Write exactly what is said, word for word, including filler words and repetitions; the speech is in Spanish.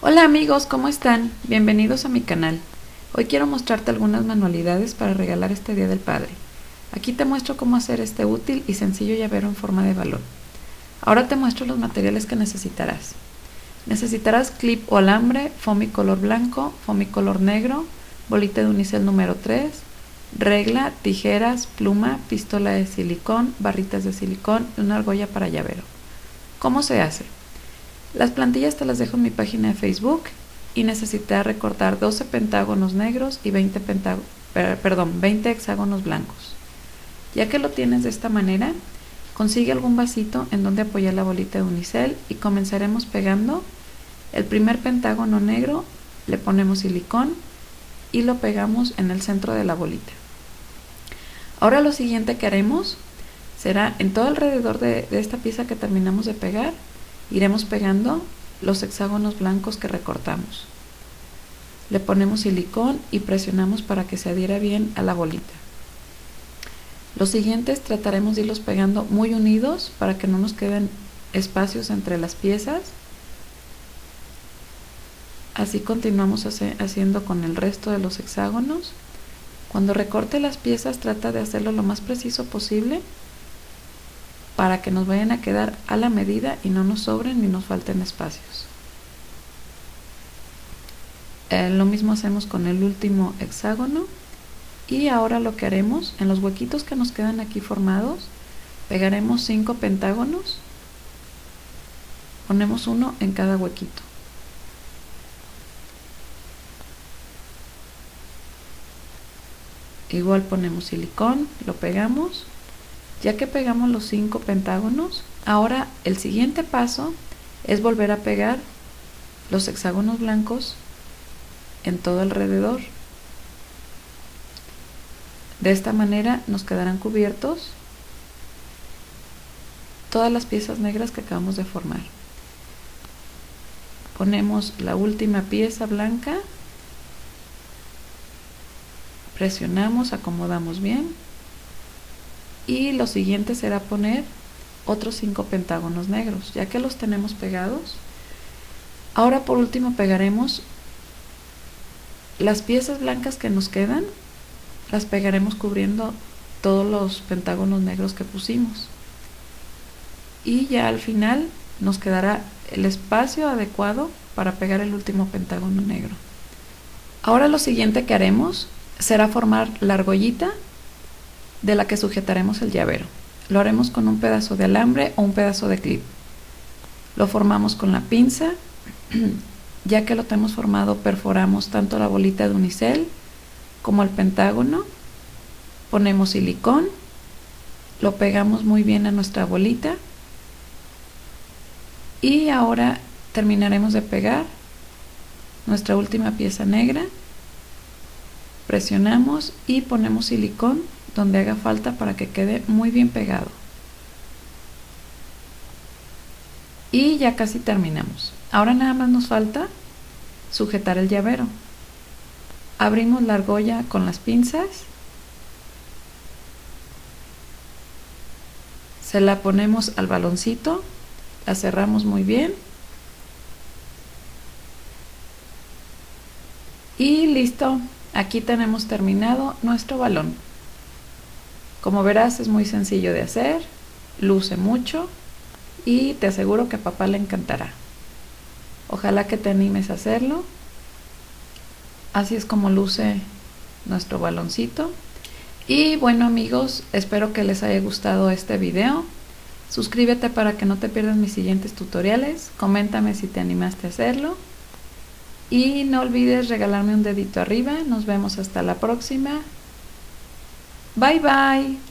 Hola amigos, ¿cómo están? Bienvenidos a mi canal. Hoy quiero mostrarte algunas manualidades para regalar este Día del Padre. Aquí te muestro cómo hacer este útil y sencillo llavero en forma de balón. Ahora te muestro los materiales que necesitarás. Necesitarás clip o alambre, foamy color blanco, foamy color negro, bolita de unicel número tres, regla, tijeras, pluma, pistola de silicón, barritas de silicón y una argolla para llavero. ¿Cómo se hace? Las plantillas te las dejo en mi página de Facebook y necesitarás recortar doce pentágonos negros y veinte, pentágonos, perdón, veinte hexágonos blancos. Ya que lo tienes de esta manera, consigue algún vasito en donde apoyar la bolita de unicel y comenzaremos pegando el primer pentágono negro, le ponemos silicón y lo pegamos en el centro de la bolita. Ahora lo siguiente que haremos será en todo alrededor de, de esta pieza que terminamos de pegar, iremos pegando los hexágonos blancos que recortamos. Le ponemos silicón y presionamos para que se adhiera bien a la bolita. Los siguientes trataremos de irlos pegando muy unidos para que no nos queden espacios entre las piezas. Así continuamos hace, haciendo con el resto de los hexágonos. Cuando recorte las piezas trata de hacerlo lo más preciso posible, para que nos vayan a quedar a la medida y no nos sobren ni nos falten espacios. Eh, lo mismo hacemos con el último hexágono y ahora lo que haremos, en los huequitos que nos quedan aquí formados, pegaremos cinco pentágonos, ponemos uno en cada huequito. Igual ponemos silicón, lo pegamos. Ya que pegamos los cinco pentágonos, ahora el siguiente paso es volver a pegar los hexágonos blancos en todo alrededor. De esta manera nos quedarán cubiertos todas las piezas negras que acabamos de formar. Ponemos la última pieza blanca, presionamos, acomodamos bien. Y lo siguiente será poner otros cinco pentágonos negros, ya que los tenemos pegados. Ahora por último pegaremos las piezas blancas que nos quedan, las pegaremos cubriendo todos los pentágonos negros que pusimos. Y ya al final nos quedará el espacio adecuado para pegar el último pentágono negro. Ahora lo siguiente que haremos será formar la argollita de la que sujetaremos el llavero. Lo haremos con un pedazo de alambre o un pedazo de clip. Lo formamos con la pinza. Ya que lo tenemos formado, perforamos tanto la bolita de unicel como el pentágono. Ponemos silicón, lo pegamos muy bien a nuestra bolita y ahora terminaremos de pegar nuestra última pieza negra. Presionamos y ponemos silicón donde haga falta para que quede muy bien pegado. Y ya casi terminamos. Ahora nada más nos falta sujetar el llavero. Abrimos la argolla con las pinzas, se la ponemos al baloncito, la cerramos muy bien y listo. Aquí tenemos terminado nuestro balón. Como verás, es muy sencillo de hacer, luce mucho y te aseguro que a papá le encantará. Ojalá que te animes a hacerlo. Así es como luce nuestro baloncito. Y bueno amigos, espero que les haya gustado este video. Suscríbete para que no te pierdas mis siguientes tutoriales. Coméntame si te animaste a hacerlo. Y no olvides regalarme un dedito arriba. Nos vemos hasta la próxima. Bye bye.